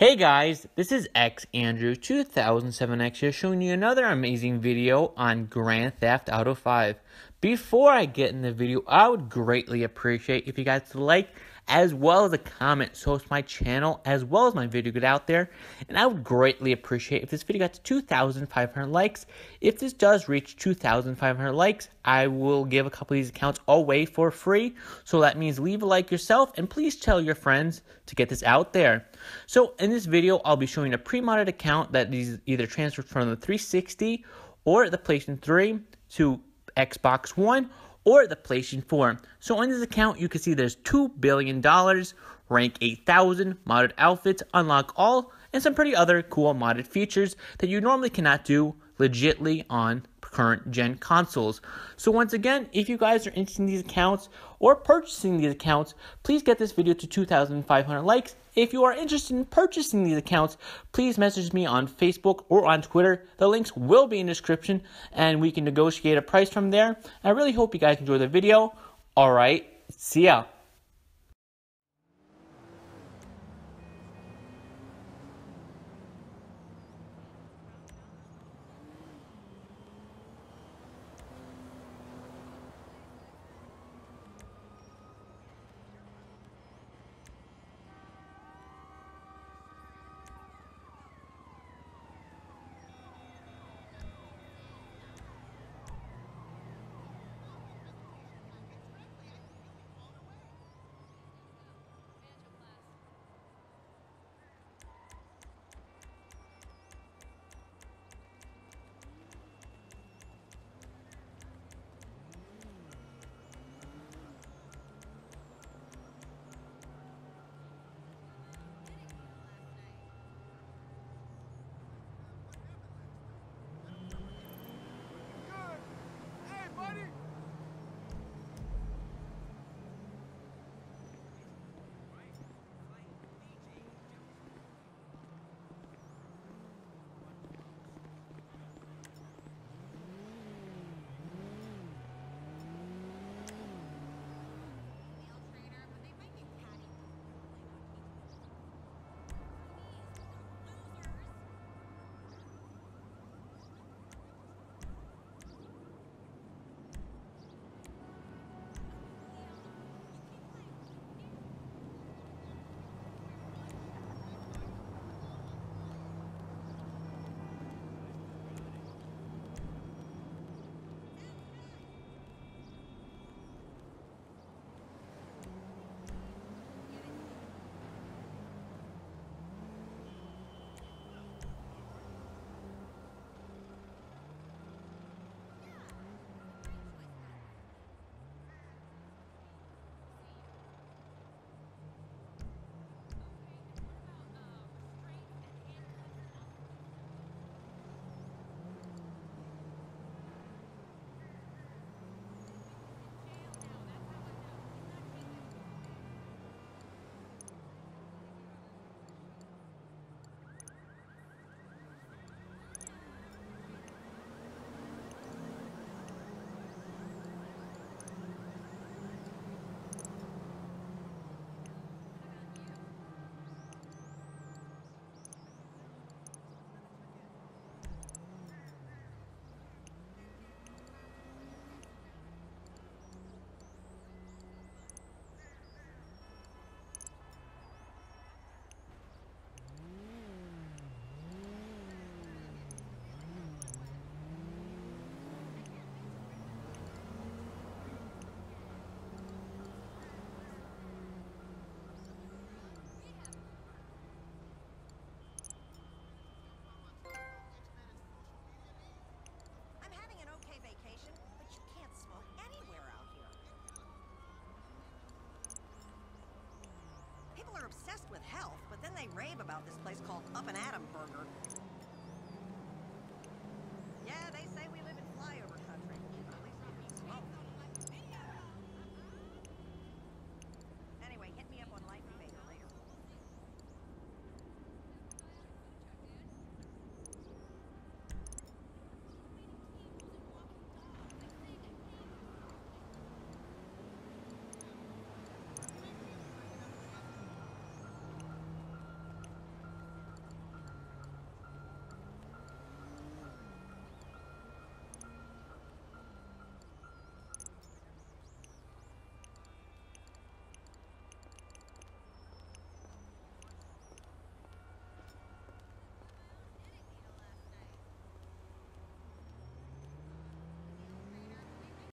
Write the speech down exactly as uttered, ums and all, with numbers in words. Hey guys, this is X Andrew two thousand seven X here showing you another amazing video on Grand Theft Auto five. Before I get in the video, I would greatly appreciate if you guys would like as well as a comment so it's my channel as well as my video get out there. And I would greatly appreciate if this video got to two thousand five hundred likes. If this does reach two thousand five hundred likes, I will give a couple of these accounts away for free. So that means leave a like yourself and please tell your friends to get this out there. So in this video, I'll be showing a pre-modded account that is either transferred from the three sixty or the PlayStation three to Xbox One or the PlayStation four. So on this account, you can see there's two billion dollars, rank eight thousand, modded outfits, unlock all, and some pretty other cool modded features that you normally cannot do legitly on current gen consoles. So once again, if you guys are interested in these accounts or purchasing these accounts, please get this video to two thousand five hundred likes. If you are interested in purchasing these accounts, please message me on Facebook or on Twitter. The links will be in the description and we can negotiate a price from there. I really hope you guys enjoy the video. All right, see ya.